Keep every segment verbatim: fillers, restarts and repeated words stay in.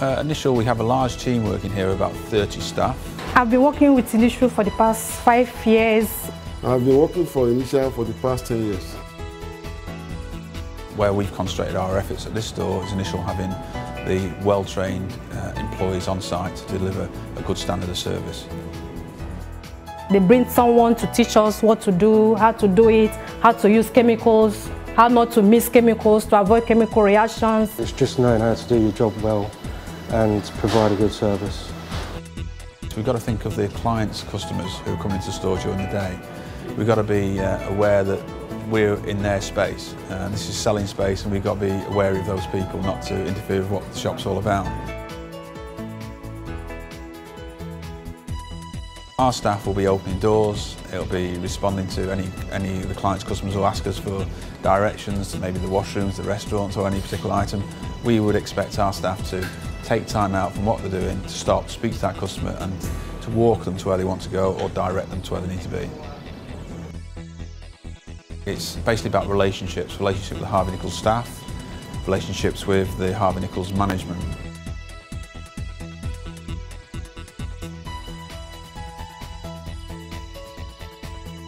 Uh, Initial, we have a large team working here, about thirty staff. I've been working with Initial for the past five years. I've been working for Initial for the past ten years. Where we've concentrated our efforts at this store is Initial having the well-trained uh, employees on site to deliver a good standard of service. They bring someone to teach us what to do, how to do it, how to use chemicals, how not to mix chemicals, to avoid chemical reactions. It's just knowing how to do your job well and provide a good service. So we've got to think of the clients, customers who come into the store during the day. We've got to be uh, aware that we're in their space. Uh, this is selling space, and we've got to be aware of those people, not to interfere with what the shop's all about. Our staff will be opening doors, it'll be responding to any, any of the clients, customers who ask us for directions to maybe the washrooms, the restaurants or any particular item. We would expect our staff to take time out from what they're doing to stop, speak to that customer and to walk them to where they want to go or direct them to where they need to be. It's basically about relationships, relationships with the Harvey Nichols staff, relationships with the Harvey Nichols management.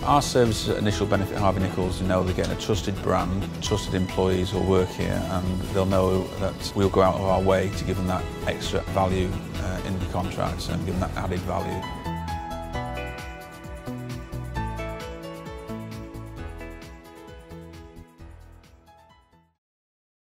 Our services at Initial benefit Harvey Nichols. You know, they're getting a trusted brand, trusted employees who work here, and they'll know that we'll go out of our way to give them that extra value uh, in the contracts and give them that added value.